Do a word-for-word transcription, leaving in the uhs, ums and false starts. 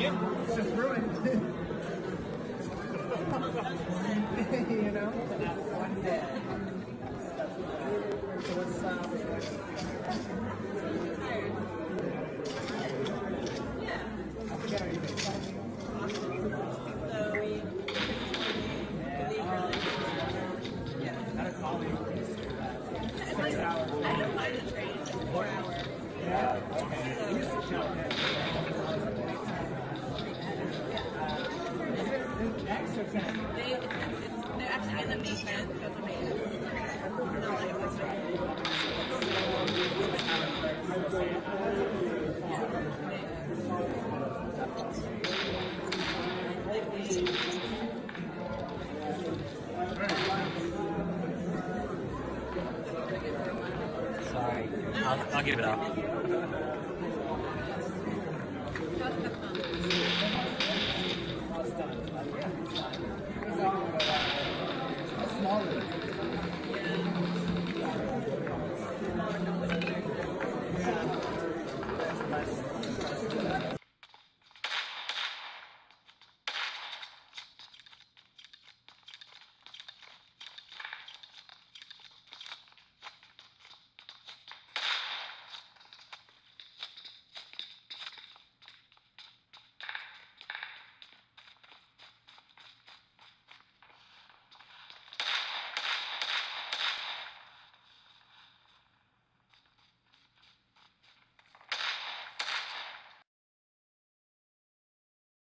Yeah, it's just ruined. You know? One day. So what's uh, yeah. I forget everything. Yeah. At a college. I don't mind the train. It's four hours. Yeah. Okay. We used to jump in. Next or ten? They, it's, it's, they're actually in the maintenance, so it's a maintenance. No, like, it's not. Sorry, I'll, I'll give it up.